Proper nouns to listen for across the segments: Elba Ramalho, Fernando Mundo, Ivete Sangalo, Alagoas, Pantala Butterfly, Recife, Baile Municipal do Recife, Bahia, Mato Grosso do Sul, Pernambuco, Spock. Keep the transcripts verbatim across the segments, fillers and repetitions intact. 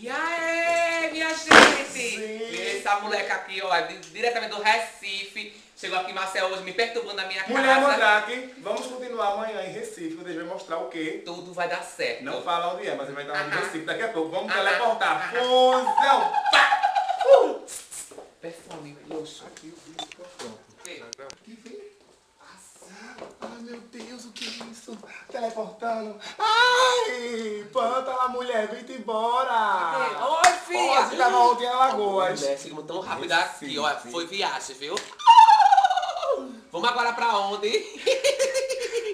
E aí, minha gente! E essa moleca aqui, ó, diretamente do Recife. Chegou aqui, Marcel, hoje me perturbando na minha Mulher casa. Mandrake, vamos continuar amanhã em Recife, onde a gente vai mostrar o quê? Tudo vai dar certo. Não fala onde é, mas ele vai dar ah, em Recife daqui a pouco. Vamos ah, teleportar. Ah, Fusão! Ah, perfume, luxo. Aqui o perfume. Que vem? Ai, meu Deus, o que é isso? Teleportando. Ai, Pantala, mulher, vem-te embora. Oi, filha. Ó, você tava ontem em Alagoas. Mulher, seguimos tão rápido aqui, ó. Foi viagem, viu? Vamos agora pra onde?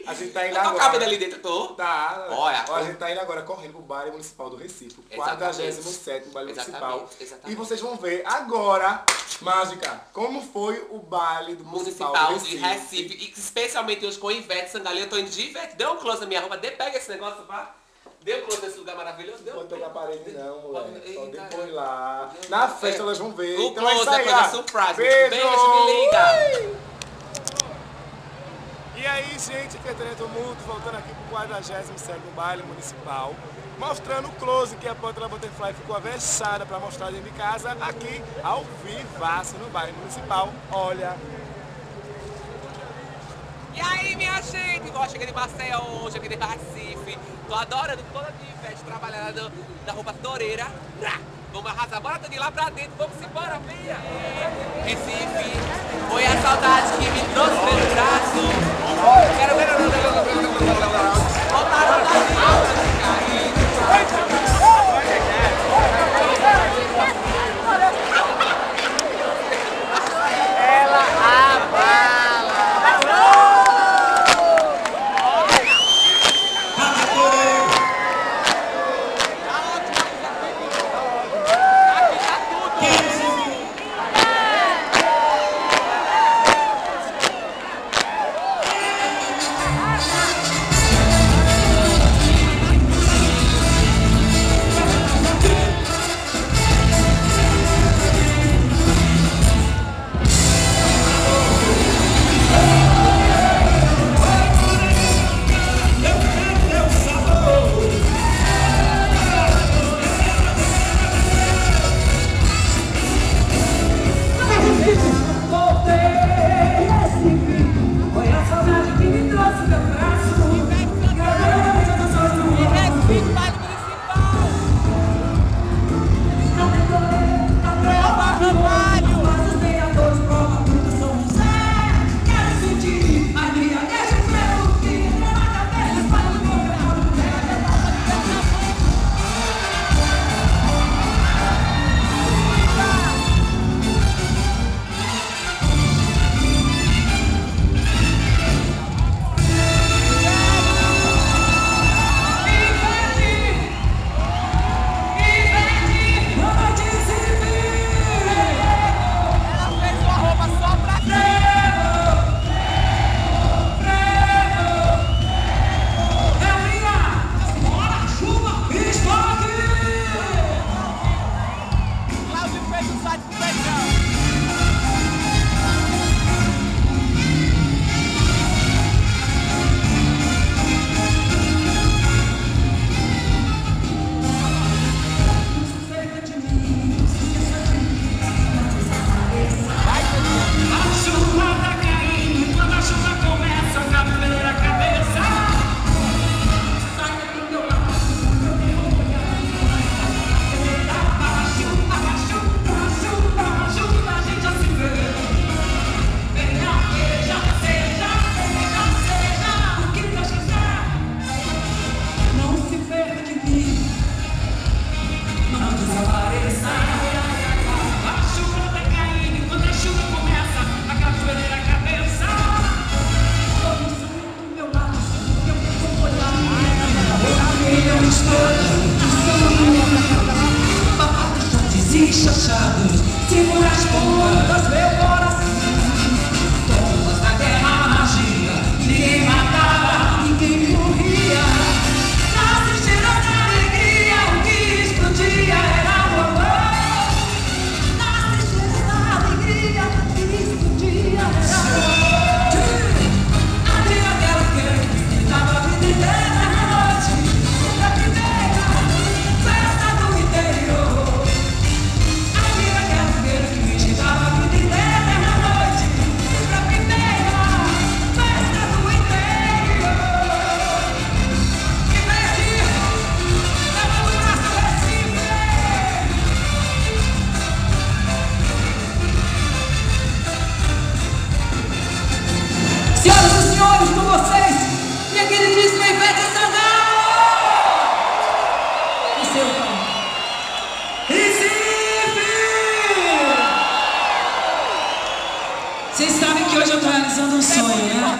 A gente tá indo agora. Tô cabendo ali dentro, tô? Tá. Olha. Olha, a gente tá indo agora correndo pro baile municipal do Recife. quadragésimo sétimo baile municipal. Exatamente. E vocês vão ver agora, mágica, como foi o baile do municipal, municipal do Recife. de Recife. E especialmente hoje com Ivete Sangalo. Eu tô indo de Ivete. Dê um close na minha roupa. Dê, pega esse negócio, vá. Deu close nesse lugar maravilhoso? Deu? Não pode pegar a parede não, moleque. Só depois lá. Na festa elas vão ver. O close depois da surprise. Beijo, me liga. E aí, gente, Fernando Mundo, voltando aqui pro quadragésimo sétimo baile municipal, mostrando o close que a Pantala Butterfly ficou avessada pra mostrar dentro de casa, aqui ao vivaço no baile municipal. Olha! E aí, minha gente, eu cheguei de Marcel hoje, aqui de Recife, tô adorando toda de Ivete, trabalhando na roupa toureira. Vamos arrasar, bora de lá pra dentro, vamos embora, minha! Recife, foi a saudade que me trouxe pelo braço. Quero ver o Ela abala.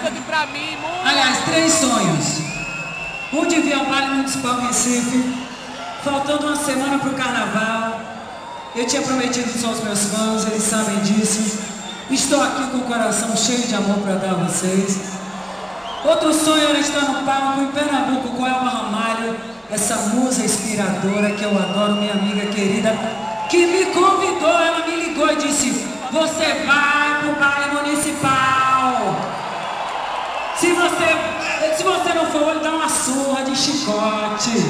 música que pra mim... Muito... Aliás, três sonhos. Um de vir ao Baile Municipal Recife, faltando uma semana pro Carnaval. Eu tinha prometido isso aos meus fãs, eles sabem disso. Estou aqui com o coração cheio de amor pra dar a vocês. Outro sonho era estar no palco em Pernambuco com Elba Ramalho, essa musa inspiradora que eu adoro, minha amiga querida, que me convidou, ela me ligou e disse: você vai pro Baile Municipal. Se você, se você não for, eu dou uma surra de chicote.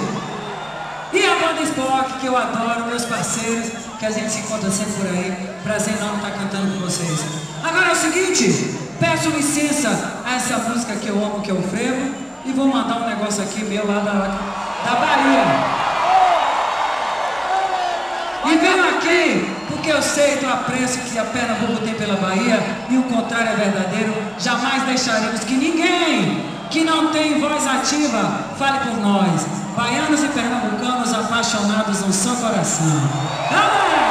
E a banda Spock, que eu adoro, meus parceiros, que a gente se encontra sempre por aí. Prazer enorme estar cantando com vocês. Agora é o seguinte, peço licença a essa música que eu amo, que eu frevo, e vou mandar um negócio aqui meu lá da, da Bahia. E venho aqui porque eu sei do apreço que a Pernambuco tem pela Bahia, e o contrário é verdadeiro. Jamais deixaremos que ninguém que não tem voz ativa fale por nós. Baianos e pernambucanos apaixonados no seu coração. Amém!